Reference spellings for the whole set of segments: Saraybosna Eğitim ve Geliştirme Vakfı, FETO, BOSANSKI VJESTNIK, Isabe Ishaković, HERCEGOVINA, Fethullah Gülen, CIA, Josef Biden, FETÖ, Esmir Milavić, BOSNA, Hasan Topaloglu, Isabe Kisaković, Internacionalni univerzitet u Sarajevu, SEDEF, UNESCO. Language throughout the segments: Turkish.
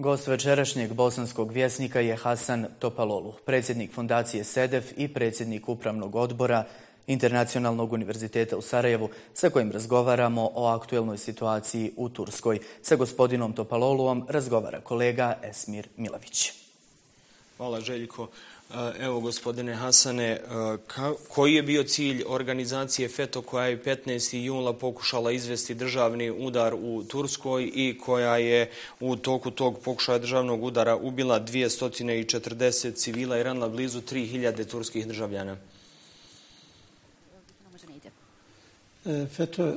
Gost večerašnjeg bosanskog vjesnika je Hasan Topaloglu, predsjednik fondacije SEDEF i predsjednik upravnog odbora Internacionalnog univerziteta u Sarajevu, sa kojim razgovaramo o aktuelnoj situaciji u Turskoj. Sa gospodinom Topalogluom razgovara kolega Esmir Milavić. Hvala, Željko. Evo, gospodine Hasane, koji je bio cilj organizacije FETO koja je 15. jula pokušala izvesti državni udar u Turskoj i koja je u toku tog pokušaja državnog udara ubila 240 civila i ranila blizu 3000 turskih državljana? FETÖ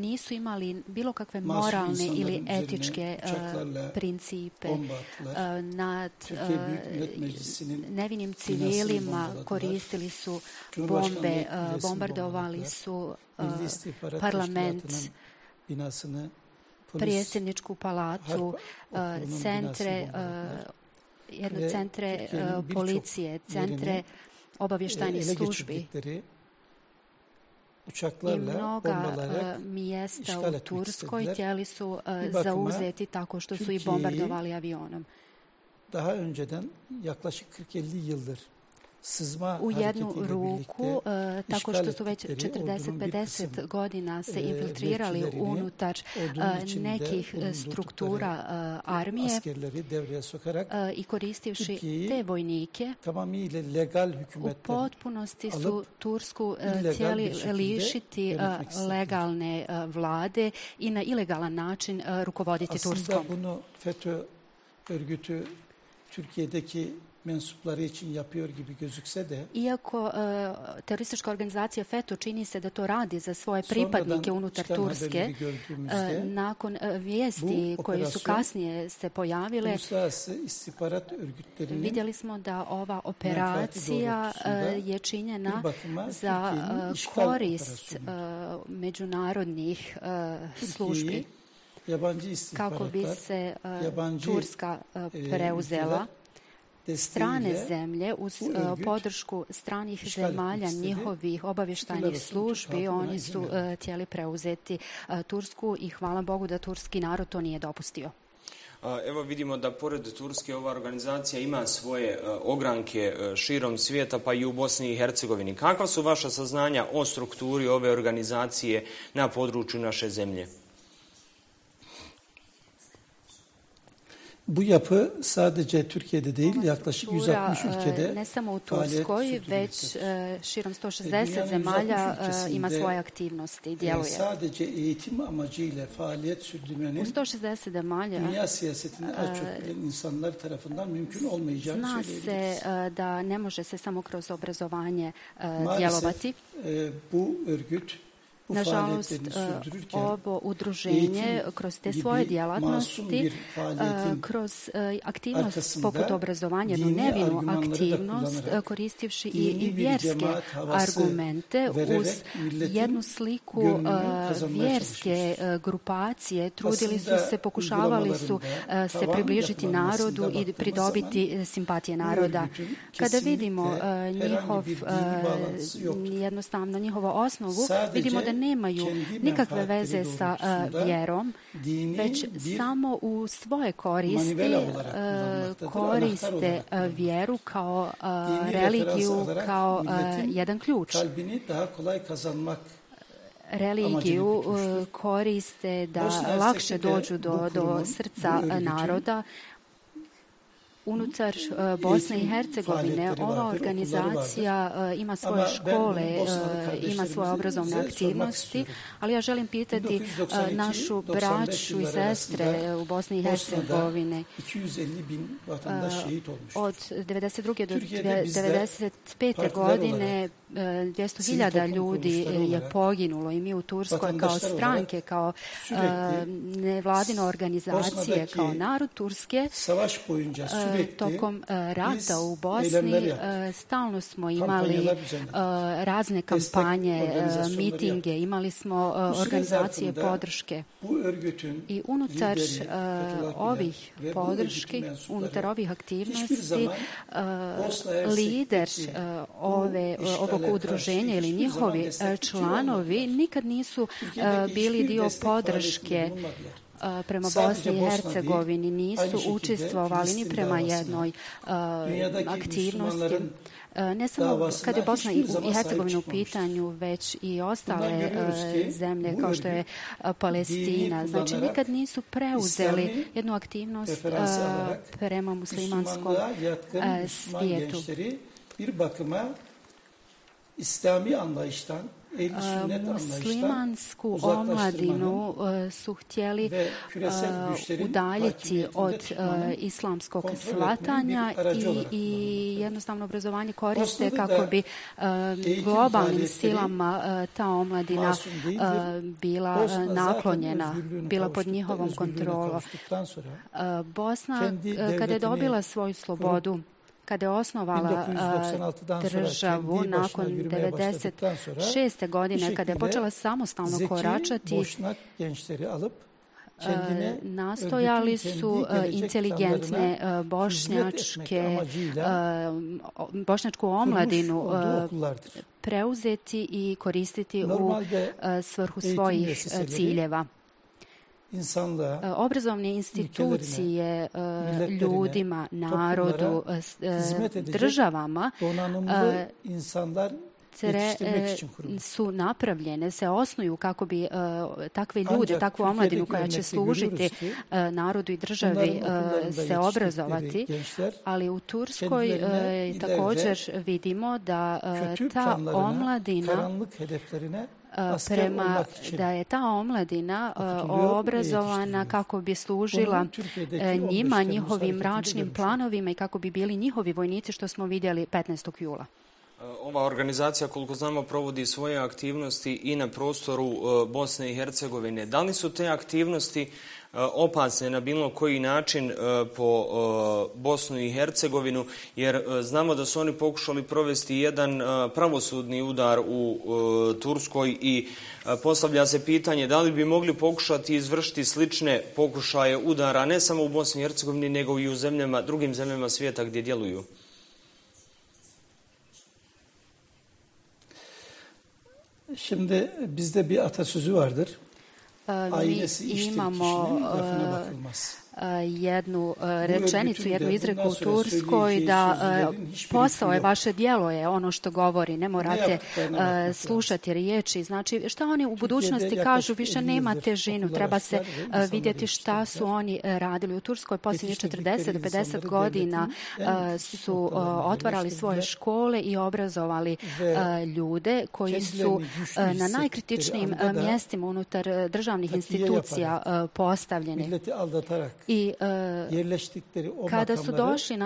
nisu imali bilo kakve moralne ili etičke principe. Nad nevinim civilima koristili su bombe, bombardovali su parlament, predsjedničku palatu, centre policije, centre obavještajnih službi. I mnoga mjesta u Turskoj htjeli su zauzeti tako što su i bombardovali avionom. U jednu ruku, tako što su već 40-50 godina se infiltrirali unutar nekih struktura armije i koristivši te vojnike, u potpunosti su Tursku htjeli lišiti legalne vlade i na ilegalan način rukovoditi Turskom. Iako teroristička organizacija FETÖ čini se da to radi za svoje pripadnike unutar Turske, nakon vijesti koje su kasnije se pojavile, vidjeli smo da ova operacija je činjena za korist međunarodnih službi kako bi se Turska preuzela. Strane zemlje uz podršku stranih zemalja, njihovih obavještajnih službi, oni su htjeli preuzeti Tursku i hvala Bogu da turski narod to nije dopustio. Evo vidimo da pored Turske ova organizacija ima svoje ogranke širom svijeta pa i u Bosni i Hercegovini. Kakva su vaša saznanja o strukturi ove organizacije na području naše zemlje? Bu yapı sadece Türkiye'de değil, yaklaşık 160 ülkede ne samo u Turskoj, već širom 160 zemalja ima svoje aktivnosti i djeluje. Sadece eğitim amacıyla faaliyet sürdürmenin dünya siyasetini az çok bilen insanlar tarafından mümkün olmayacağını söyleyebiliriz. Zna se da ne može se samo kroz obrazovanje djelovati. Bu örgüt nažalost, ovo udruženje kroz te svoje djelatnosti, kroz aktivnost poput obrazovanja, jednu nevinu aktivnost, koristivši i vjerske argumente uz jednu sliku vjerske grupacije, trudili su se, pokušavali su se približiti narodu i pridobiti simpatije naroda. Kada vidimo jednostavno njihovu osnovu, vidimo da nemaju nikakve veze sa vjerom, već samo u svoje koristi koriste vjeru kao religiju, kao jedan ključ. Religiju koriste da lakše dođu do srca naroda. Unutar Bosne i Hercegovine ova organizacija ima svoje škole, ima svoje obrazovne aktivnosti, ali ja želim pitati našu braću i sestre u Bosni i Hercegovine. Od 1992. do 1995. godine 200.000 ljudi je poginulo i mi u Turskoj kao stranke, kao nevladine organizacije, kao narod Turske tokom rata u Bosni stalno smo imali razne kampanje, mitinge, imali smo organizacije podrške i unutar ovih podrški, unutar ovih aktivnosti lider ovog udruženja ili njihovi članovi nikad nisu bili dio podrške prema Bosni i Hercegovini, nisu učestvovali ni prema jednoj aktivnosti. Ne samo kad je Bosna i Hercegovina u pitanju, već i ostale zemlje kao što je Palestina. Znači, nikad nisu preuzeli jednu aktivnost prema muslimanskom svijetu. İslami anlayıştan, ehli sünnet anlayıştan omladinu su htjeli udaljiti od islamskog shvatanja i jednostavno obrazovanje koriste kako bi globalnim silama ta omladina bila naklonjena, bila pod njihovom kontrolom. Bosna, kada je dobila svoju slobodu, kada je osnovala državu nakon 1996. godine, kada je počela samostalno koračati, nastojali su inteligentne bošnjačku omladinu preuzeti i koristiti u svrhu svojih ciljeva. Obrazovne institucije ljudima, narodu, državama su napravljene, se osnuju kako bi takve ljude, takvu omladinu koja će služiti narodu i državi se obrazovati, ali u Turskoj također vidimo da ta omladina da je ta omladina obrazovana kako bi služila njima, njihovim mračnim planovima i kako bi bili njihovi vojnici, što smo vidjeli 15. jula. Ova organizacija, koliko znamo, provodi svoje aktivnosti i na prostoru Bosne i Hercegovine. Da li su te aktivnosti opasne na bilo koji način po Bosnu i Hercegovinu, jer znamo da su oni pokušali provesti jedan pravosudni udar u Turskoj i postavlja se pitanje da li bi mogli pokušati izvršiti slične pokušaje udara ne samo u Bosni i Hercegovini nego i u drugim zemljama svijeta gdje djeluju? Şimdi bizde bir atasözü vardır. Mi imamo jednu rečenicu, jednu izreku u Turskoj da posao je, vaše djelo je ono što govori, ne morate slušati riječi. Znači, šta oni u budućnosti kažu, više nema težinu, treba se vidjeti šta su oni radili. U Turskoj posljednjih 40-50 godina su otvarali svoje škole i obrazovali ljude koji su na najkritičnijim mjestima unutar državnih institucija postavljeni. I kada su došli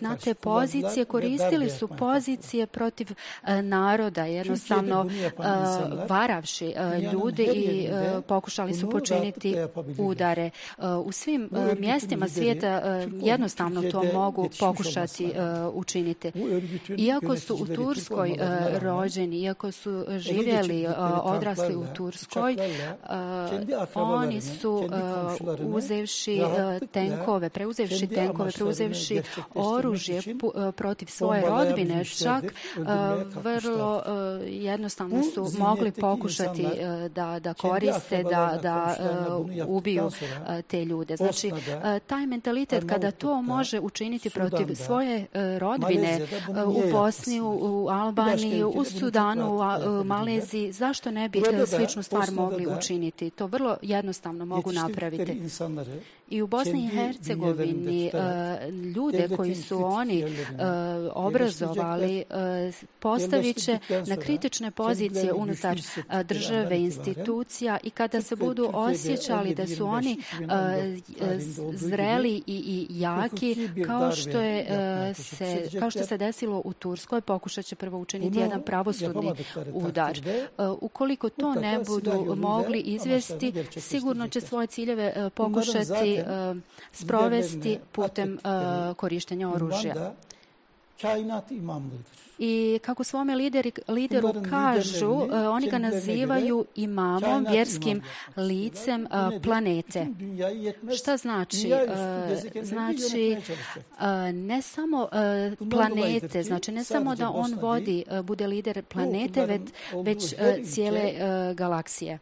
na te pozicije, koristili su pozicije protiv naroda, jednostavno varavši ljudi i pokušali su počiniti udare. U svim mjestima svijeta jednostavno to mogu pokušati učiniti. Iako su u Turskoj rođeni, iako su živjeli, odrasli u Turskoj, oni su preuzevši oružje protiv svoje rodbine, čak vrlo jednostavno su mogli pokušati da koriste, da ubiju te ljude. Znači, taj mentalitet kada to može učiniti protiv svoje rodbine u Bosni, u Albaniji, u Sudanu, u Maleziji, zašto ne bi sličnu stvar mogli učiniti? To vrlo jednostavno mogu napraviti. i u Bosni i Hercegovini ljude koji su oni obrazovali postavit će na kritične pozicije unutar države, institucija i kada se budu osjećali da su oni zreli i jaki, kao što se desilo u Turskoj, pokušat će prvo učiniti jedan pravosudni udar. Ukoliko to ne budu mogli izvesti, sigurno će svoje ciljeve pokušati sprovesti putem korištenja oružja. I kako svome lideru kažu, oni ga nazivaju imamom, vjerskim licem planete. Šta znači? Znači, ne samo planete, znači ne samo da on bude lider planete, već cijele galaksije.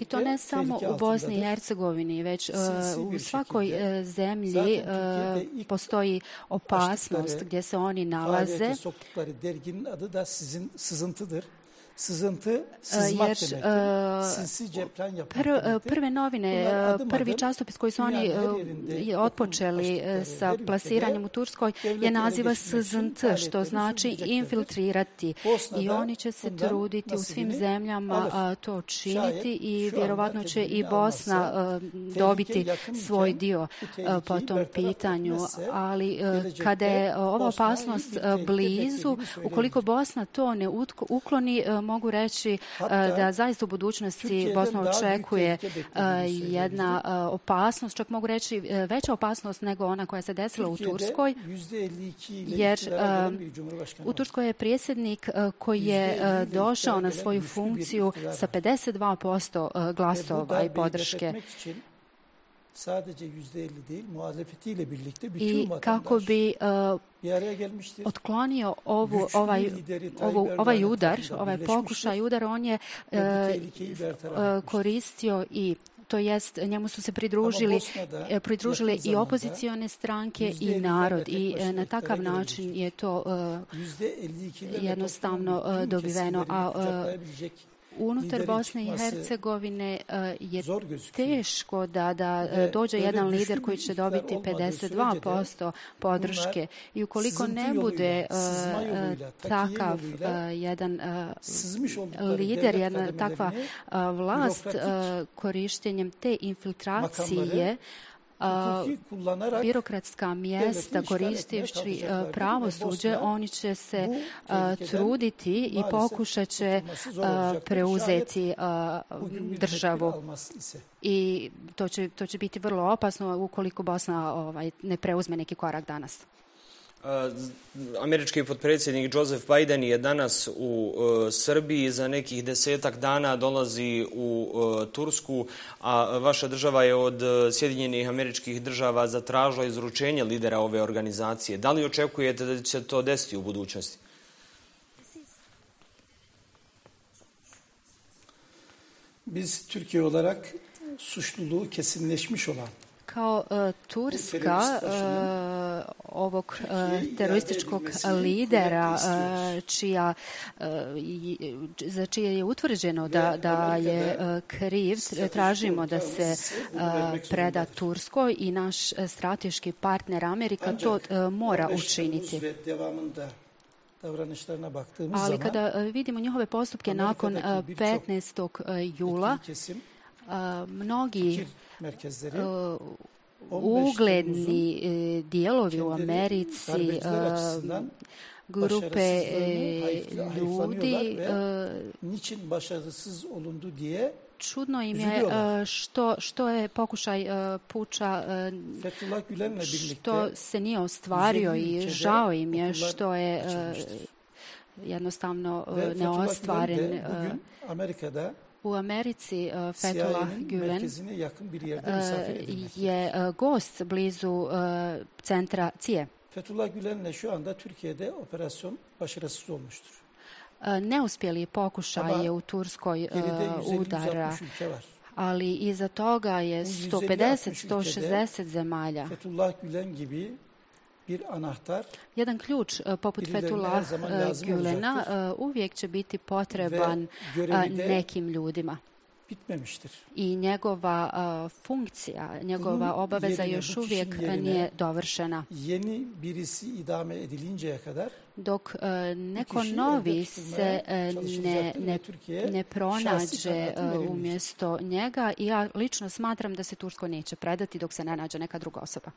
I to ne samo u Bosni i Hercegovini, već u svakoj zemlji postoji opasnost gdje se oni nalaze. Jer prve novine, prvi časopis koji su oni otpočeli sa plasiranjem u Turskoj je naziva SZNT, što znači infiltrirati. I oni će se truditi u svim zemljama to činiti i vjerovatno će i Bosna dobiti svoj dio po tom pitanju. Ali kada je ova opasnost blizu, ukoliko Bosna to ne ukloni, mogu reći da zaista u budućnosti Bosna očekuje jedna opasnost, čak mogu reći veća opasnost nego ona koja se desila u Turskoj, jer u Turskoj je predsjednik koji je došao na svoju funkciju sa 52% glasova i podrške. I kako bi otklonio ovaj pokušaj udar, on je koristio i to jest njemu su se pridružile i opozicione stranke i narod i na takav način je to jednostavno dobiveno. Unutar Bosne i Hercegovine je teško da dođe jedan lider koji će dobiti 52% podrške i ukoliko ne bude takav jedan lider, jedna takva vlast korištenjem te infiltracije, birokratska mjesta koristeći pravosuđe, oni će se truditi i pokušat će preuzeti državu. I to će biti vrlo opasno ukoliko Bosna ne preuzme neki korak danas. Američki potpredsjednik Josef Biden je danas u Srbiji, za nekih 10-tak dana dolazi u Tursku, a vaša država je od Sjedinjenih Američkih Država zatražila izručenje lidera ove organizacije. Da li očekujete da će to desiti u budućnosti? Biz Türkiye olarak suçluluğu kesinleşmiş olan kao Turska ovog terorističkog lidera za čije je utvrđeno da je kriv, tražimo da se preda Turskoj i naš strateški partner Amerika to mora učiniti. Ali kada vidimo njihove postupke nakon 15. jula, mnogi ugledni dijelovi u Americi, grupe ljudi, čudno im je što je pokušaj puča, što se nije ostvario i žao im je što je jednostavno neostvaren. U Americi Fethullah Gülen je gost blizu centra CIA. Fethullah Gülen'le şu anda Türkiye'de operasyon başarısız olmuştur. Neuspjeli pokušaj je u Turskoj udara, ali iza toga je 150-160 zemalja. Fethullah Gülen gibi jedan ključ poput Fethullah Gülena uvijek će biti potreban nekim ljudima. bitmemiştir. I njegova funkcija, njegova obaveza još uvijek nije dovršena. Yeni birisi idame edilinceye kadar, dok neko novi se ne pronađe umjesto njega, i ja lično smatram da se Turskoj neće predati dok se ne nađe neka druga osoba.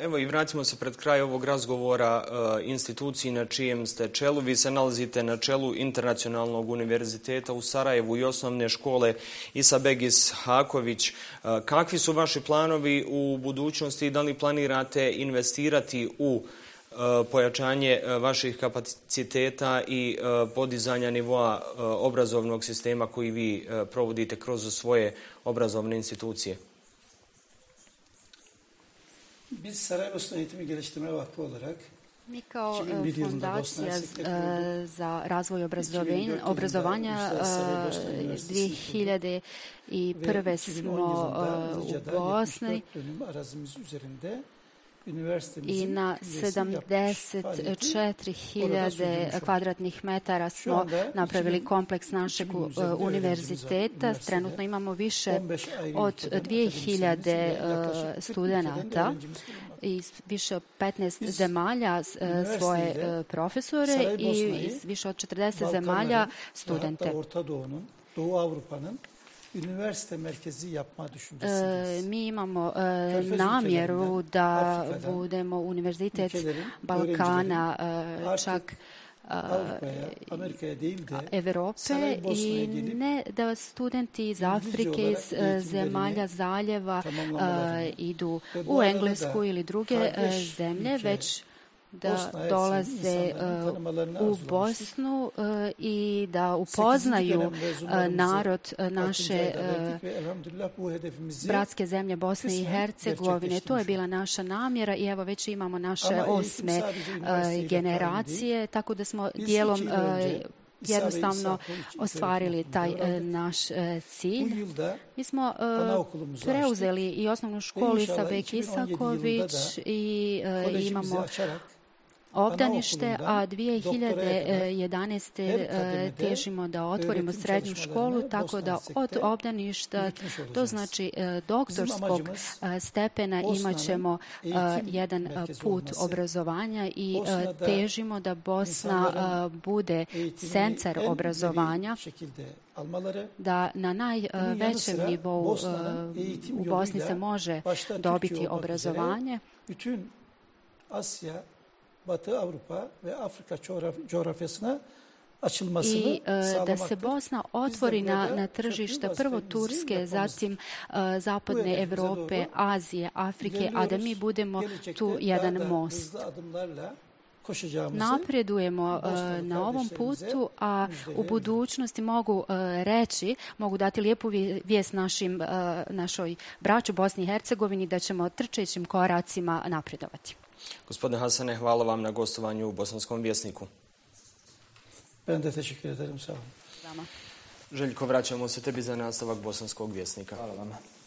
Evo i vratimo se pred kraj ovog razgovora instituciji na čijem ste čelu. Vi se nalazite na čelu Internacionalnog univerziteta u Sarajevu i osnovne škole Isabe Ishaković. Kakvi su vaši planovi u budućnosti i da li planirate investirati u pojačanje vaših kapaciteta i podizanja nivoa obrazovnog sistema koji vi provodite kroz svoje obrazovne institucije? Biz Saraybosna Eğitim ve Geliştirme Vakfı olarak mi kao Fondacija za razvoj obrazovanja 2001. smo u Bosni i na 74.000 kvadratnih metara smo napravili kompleks našeg univerziteta. Trenutno imamo više od 2.000 studenta iz više od 15 zemalja svoje profesore i iz više od 40 zemalja studente. Mi imamo namjeru da budemo univerzitet Balkana, čak Evrope, i ne da studenti iz Afrike, iz zemalja zaljeva idu u Englesku ili druge zemlje, već da dolaze u Bosnu i da upoznaju narod naše bratske zemlje Bosne i Hercegovine. To je bila naša namjera i evo već imamo naše 8. generacije, tako da smo dijelom jednostavno ostvarili taj naš cilj. Mi smo preuzeli i osnovnu školu Isabe Kisaković i imamo obdanište, a 2011. težimo da otvorimo srednju školu, tako da od obdaništa, to znači doktorskog stepena, imat ćemo jedan put obrazovanja i težimo da Bosna bude centar obrazovanja, da na najvećem nivou u Bosni se može dobiti obrazovanje. Batı Avrupa ve Afrika coğrafyasına i da se Bosna otvori na tržišta prvo Turske, zatim Zapadne Evrope, Azije, Afrike, a da mi budemo tu jedan most. Napredujemo na ovom putu, a u budućnosti mogu dati lijepu vijest našoj braću Bosni i Hercegovini da ćemo trčećim koracima napredovati. Gospodine Hasane, hvala vam na gostovanju u Bosanskom vjesniku. Ben de teşekkür ederim, sağ olun. Željko, vraćamo se tebi za nastavak Bosanskog vjesnika. Hvala vam.